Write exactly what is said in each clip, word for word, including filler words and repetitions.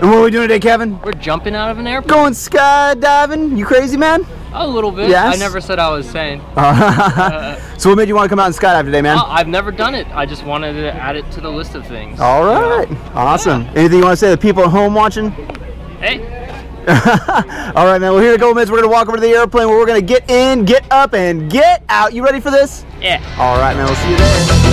And what are we doing today, Kevin? We're jumping out of an airplane. Going skydiving? You crazy, man? A little bit. Yes. I never said I was sane. uh, so what made you want to come out and skydive today, man? Uh, I've never done it. I just wanted to add it to the list of things. All right. You know? Awesome. Yeah. Anything you want to say to the people at home watching? Hey. All right, man. Well, here in a couple minutes, we're going to walk over to the airplane where we're going to get in, get up, and get out. You ready for this? Yeah. All right, man. We'll see you there.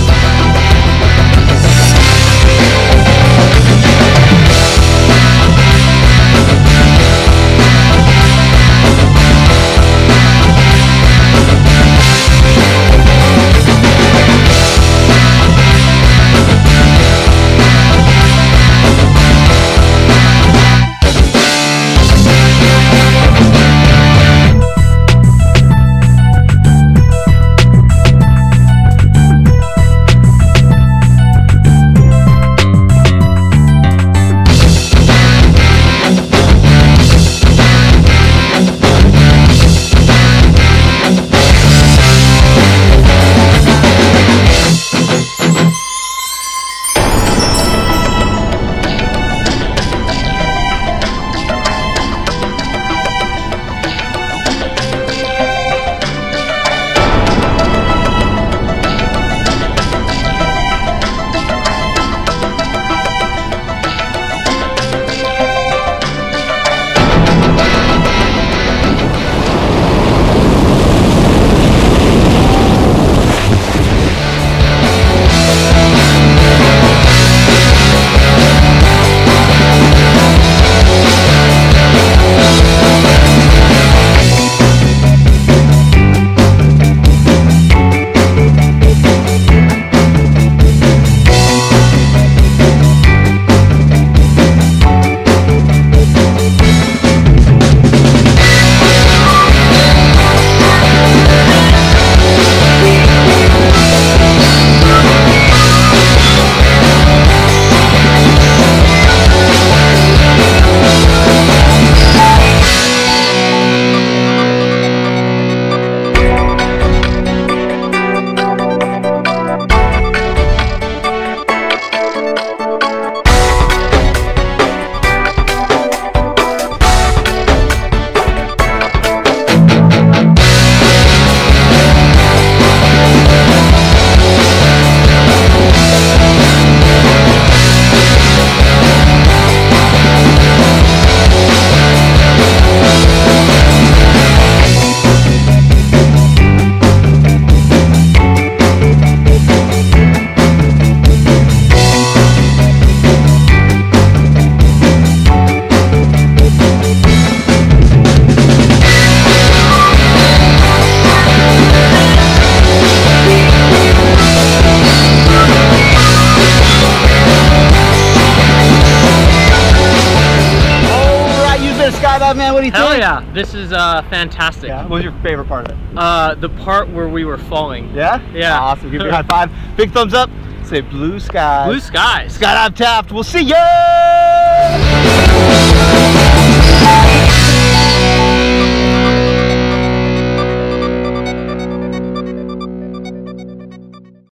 Man, what do you Hell think? Yeah, this is uh, fantastic. Yeah. What was your favorite part of it? Uh, the part where we were falling. Yeah? Yeah. Awesome. Give me a high five. Big thumbs up. Say blue skies. Blue skies. Skydive Taft. We'll see ya!